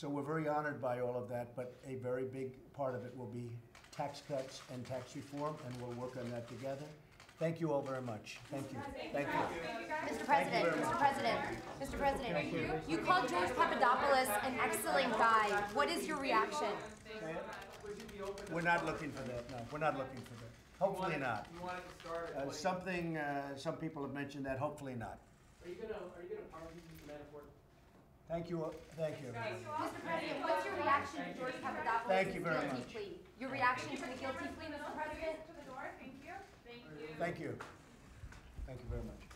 So we're very honored by all of that, but a very big part of it will be tax cuts and tax reform, and we'll work on that together. Thank you all very much. Thank you. Thank you. Mr. President, Mr. President, Mr. President, you called George Papadopoulos an excellent guy. What is your reaction? We're not looking for that. No, we're not looking for that. Hopefully not. Something, some people have mentioned that, hopefully not. Are you going to pardon Mr. Manafort? Thank you. Thank you. Mr. President, what's your reaction to George Papadopoulos' guilty plea? Your reaction to the guilty plea, Mr. President? Thank you. Thank you. Thank you very much.